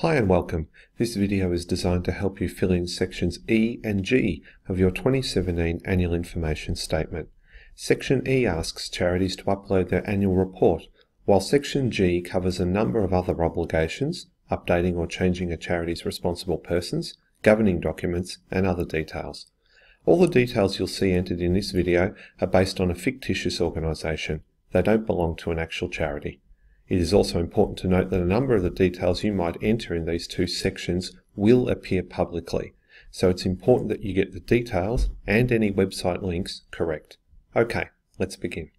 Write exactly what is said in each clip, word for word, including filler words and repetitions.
Hi and welcome. This video is designed to help you fill in sections E and G of your twenty seventeen Annual Information Statement. Section E asks charities to upload their annual report, while Section G covers a number of other obligations, updating or changing a charity's responsible persons, governing documents, and other details. All the details you'll see entered in this video are based on a fictitious organisation. They don't belong to an actual charity. It is also important to note that a number of the details you might enter in these two sections will appear publicly, so it's important that you get the details and any website links correct. Okay, let's begin.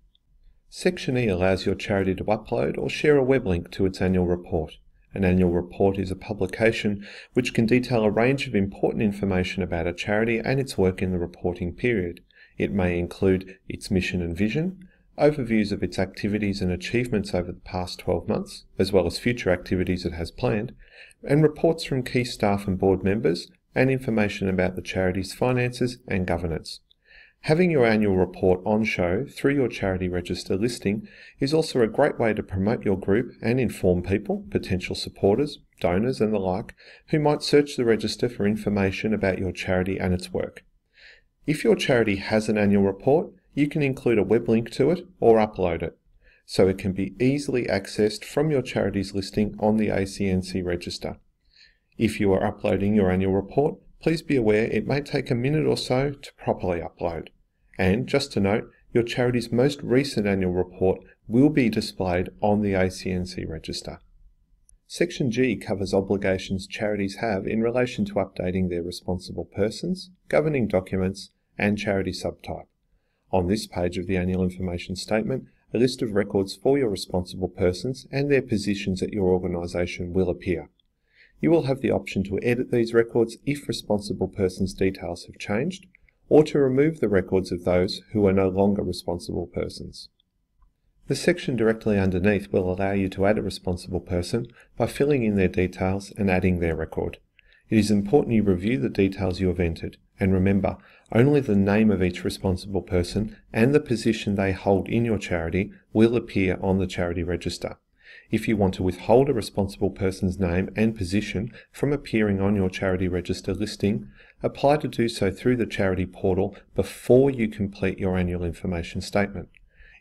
Section E allows your charity to upload or share a web link to its annual report. An annual report is a publication which can detail a range of important information about a charity and its work in the reporting period. It may include its mission and vision, overviews of its activities and achievements over the past twelve months, as well as future activities it has planned, and reports from key staff and board members, and information about the charity's finances and governance. Having your annual report on show through your charity register listing is also a great way to promote your group and inform people, potential supporters, donors and the like, who might search the register for information about your charity and its work. If your charity has an annual report, you can include a web link to it or upload it, so it can be easily accessed from your charity's listing on the A C N C Register. If you are uploading your annual report, please be aware it may take a minute or so to properly upload. And just to note, your charity's most recent annual report will be displayed on the A C N C Register. Section G covers obligations charities have in relation to updating their responsible persons, governing documents, and charity subtype. On this page of the Annual Information Statement, a list of records for your responsible persons and their positions at your organisation will appear. You will have the option to edit these records if responsible persons' details have changed, or to remove the records of those who are no longer responsible persons. The section directly underneath will allow you to add a responsible person by filling in their details and adding their record. It is important you review the details you have entered, and remember, only the name of each responsible person and the position they hold in your charity will appear on the charity register. If you want to withhold a responsible person's name and position from appearing on your charity register listing, apply to do so through the charity portal before you complete your annual information statement.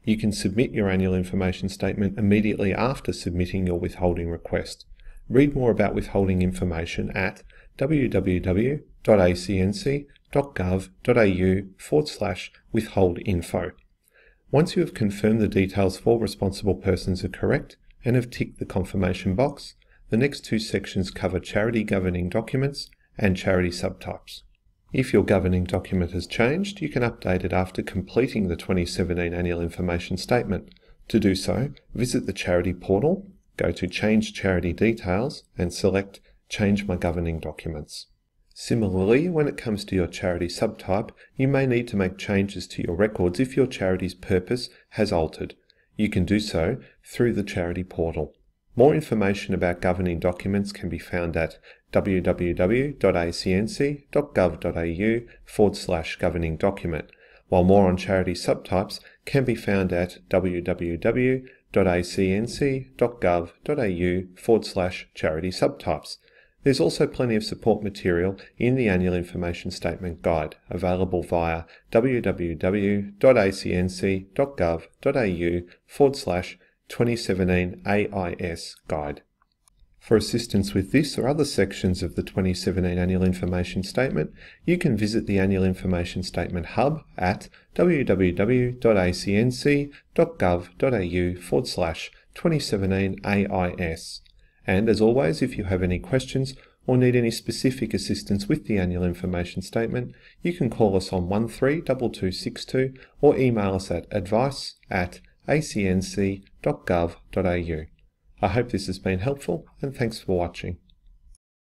You can submit your annual information statement immediately after submitting your withholding request. Read more about withholding information at w w w dot a c n c dot gov dot a u forward slash withhold info. Once you have confirmed the details for responsible persons are correct and have ticked the confirmation box, the next two sections cover charity governing documents and charity subtypes. If your governing document has changed, you can update it after completing the twenty seventeen Annual Information Statement. To do so, visit the charity portal, go to Change Charity Details and select Change My Governing Documents. Similarly, when it comes to your charity subtype, you may need to make changes to your records if your charity's purpose has altered. You can do so through the charity portal. More information about governing documents can be found at w w w dot a c n c dot gov dot a u forward slash governing document, while more on charity subtypes can be found at w w w dot a c n c dot gov dot a u forward slash charity subtypes. There's also plenty of support material in the Annual Information Statement Guide, available via w w w dot a c n c dot gov dot a u forward slash twenty seventeen A I S guide. For assistance with this or other sections of the twenty seventeen Annual Information Statement, you can visit the Annual Information Statement Hub at w w w dot a c n c dot gov dot a u forward slash twenty seventeen A I S. And as always, if you have any questions or need any specific assistance with the Annual Information Statement, you can call us on one three two two six two or email us at advice at a c n c dot gov dot a u. I hope this has been helpful and thanks for watching.